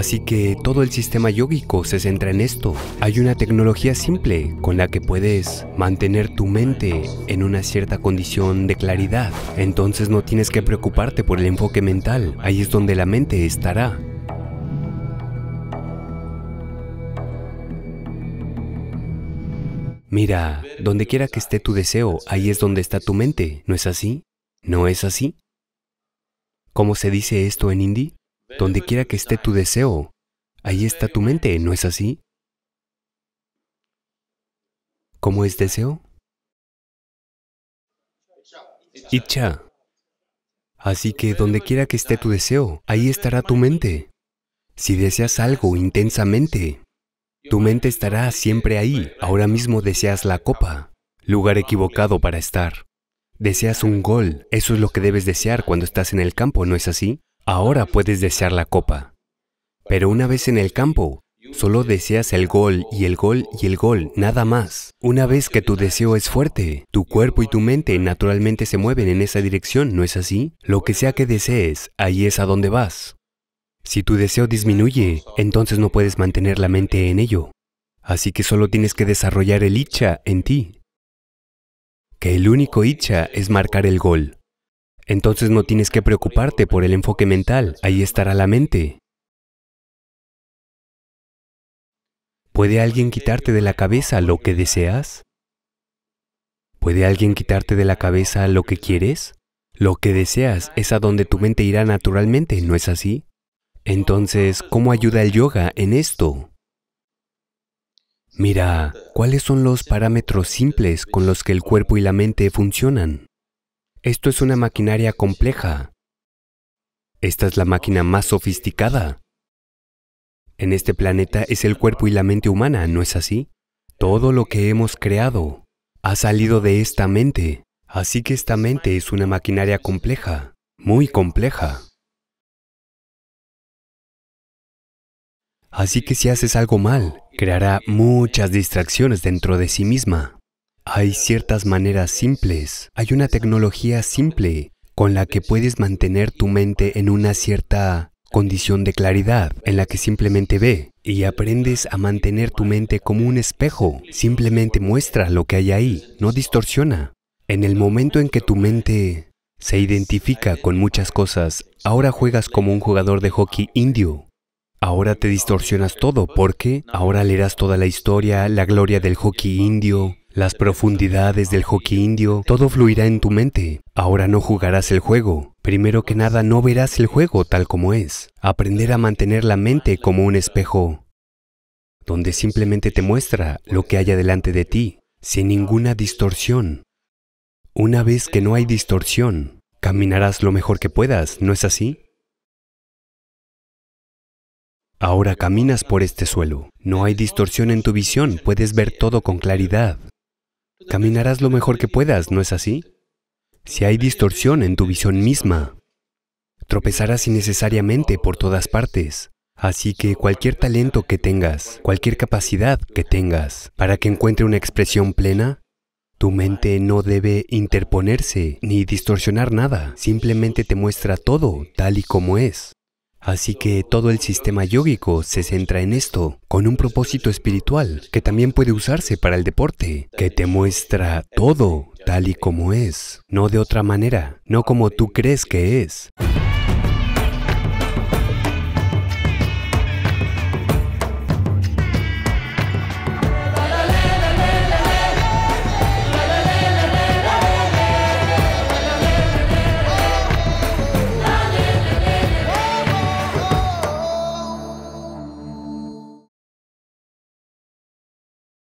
Así que todo el sistema yógico se centra en esto. Hay una tecnología simple con la que puedes mantener tu mente en una cierta condición de claridad. Entonces no tienes que preocuparte por el enfoque mental. Ahí es donde la mente estará. Mira, donde quiera que esté tu deseo, ahí es donde está tu mente. ¿No es así? ¿No es así? ¿Cómo se dice esto en hindi? Donde quiera que esté tu deseo, ahí está tu mente, ¿no es así? ¿Cómo es deseo? Ichcha. Así que donde quiera que esté tu deseo, ahí estará tu mente. Si deseas algo intensamente, tu mente estará siempre ahí. Ahora mismo deseas la copa, lugar equivocado para estar. Deseas un gol, eso es lo que debes desear cuando estás en el campo, ¿no es así? Ahora puedes desear la copa, pero una vez en el campo, solo deseas el gol y el gol y el gol, nada más. Una vez que tu deseo es fuerte, tu cuerpo y tu mente naturalmente se mueven en esa dirección, ¿no es así? Lo que sea que desees, ahí es a donde vas. Si tu deseo disminuye, entonces no puedes mantener la mente en ello. Así que solo tienes que desarrollar el ichcha en ti. Que el único ichcha es marcar el gol. Entonces no tienes que preocuparte por el enfoque mental, ahí estará la mente. ¿Puede alguien quitarte de la cabeza lo que deseas? ¿Puede alguien quitarte de la cabeza lo que quieres? Lo que deseas es a donde tu mente irá naturalmente, ¿no es así? Entonces, ¿cómo ayuda el yoga en esto? Mira, ¿cuáles son los parámetros simples con los que el cuerpo y la mente funcionan? Esto es una maquinaria compleja. Esta es la máquina más sofisticada. En este planeta es el cuerpo y la mente humana, ¿no es así? Todo lo que hemos creado ha salido de esta mente. Así que esta mente es una maquinaria compleja, muy compleja. Así que si haces algo mal, creará muchas distracciones dentro de sí misma. Hay ciertas maneras simples, hay una tecnología simple con la que puedes mantener tu mente en una cierta condición de claridad, en la que simplemente ve y aprendes a mantener tu mente como un espejo. Simplemente muestra lo que hay ahí, no distorsiona. En el momento en que tu mente se identifica con muchas cosas, ahora juegas como un jugador de hockey indio. Ahora te distorsionas todo, porque ahora leerás toda la historia, la gloria del hockey indio, las profundidades del hockey indio, todo fluirá en tu mente. Ahora no jugarás el juego. Primero que nada, no verás el juego tal como es. Aprender a mantener la mente como un espejo, donde simplemente te muestra lo que hay adelante de ti, sin ninguna distorsión. Una vez que no hay distorsión, caminarás lo mejor que puedas, ¿no es así? Ahora caminas por este suelo. No hay distorsión en tu visión, puedes ver todo con claridad. Caminarás lo mejor que puedas, ¿no es así? Si hay distorsión en tu visión misma, tropezarás innecesariamente por todas partes. Así que cualquier talento que tengas, cualquier capacidad que tengas, para que encuentre una expresión plena, tu mente no debe interponerse ni distorsionar nada. Simplemente te muestra todo tal y como es. Así que todo el sistema yógico se centra en esto, con un propósito espiritual, que también puede usarse para el deporte, que te muestra todo tal y como es, no de otra manera, no como tú crees que es.